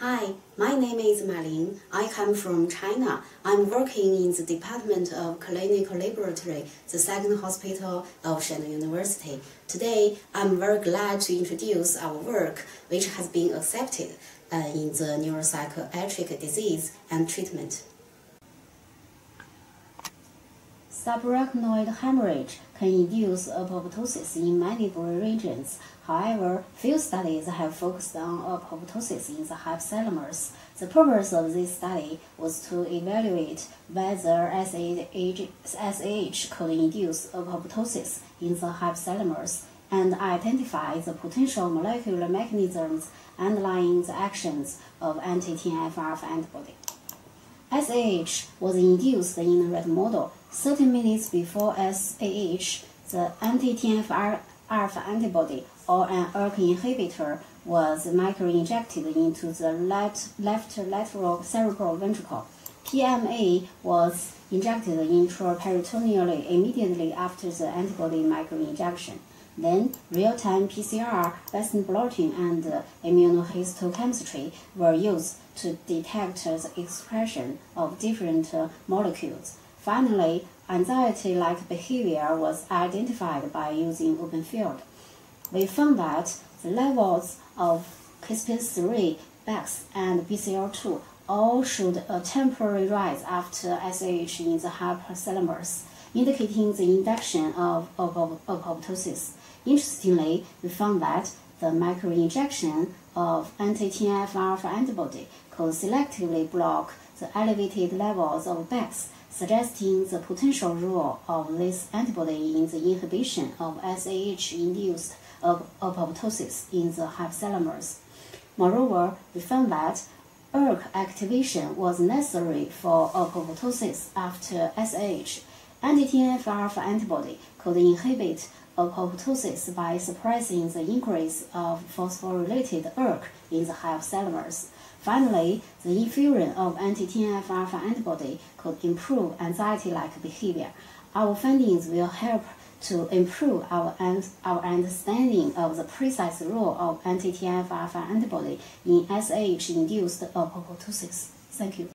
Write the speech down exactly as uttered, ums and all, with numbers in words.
Hi, my name is Ma Lin. I come from China. I'm working in the Department of Clinical Laboratory, the Second Hospital of Shandong University. Today, I'm very glad to introduce our work, which has been accepted uh, in the Neuropsychiatric Disease and Treatment. Subarachnoid hemorrhage can induce apoptosis in many brain regions. However, few studies have focused on apoptosis in the hypothalamus. The purpose of this study was to evaluate whether S A H could induce apoptosis in the hypothalamus and identify the potential molecular mechanisms underlying the actions of anti T N F alpha antibody. S A H was induced in a rat model. thirty minutes before S A H, the anti T N F alpha antibody or an E R K inhibitor was microinjected into the left, left lateral cerebral ventricle. P M A was injected intraperitoneally immediately after the antibody microinjection. Then, real-time P C R, Western blotting, and uh, immunohistochemistry were used to detect uh, the expression of different uh, molecules. Finally, anxiety-like behavior was identified by using open field. We found that the levels of caspase three, Bax, and B C L two all showed a temporary rise after S A H in the hypothalamus, indicating the induction of apoptosis. Interestingly, we found that the microinjection of anti T N F alpha antibody could selectively block the elevated levels of Bax, suggesting the potential role of this antibody in the inhibition of S A H-induced apoptosis in the hypothalamus. Moreover, we found that E R K activation was necessary for apoptosis after S A H. Anti T N F alpha antibody could inhibit apoptosis by suppressing the increase of phosphorylated E R K in the hypothalamus. Finally, the infusion of anti T N F alpha antibody could improve anxiety-like behavior. Our findings will help to improve our, our understanding of the precise role of anti T N F alpha antibody in S A H-induced apoptosis. Thank you.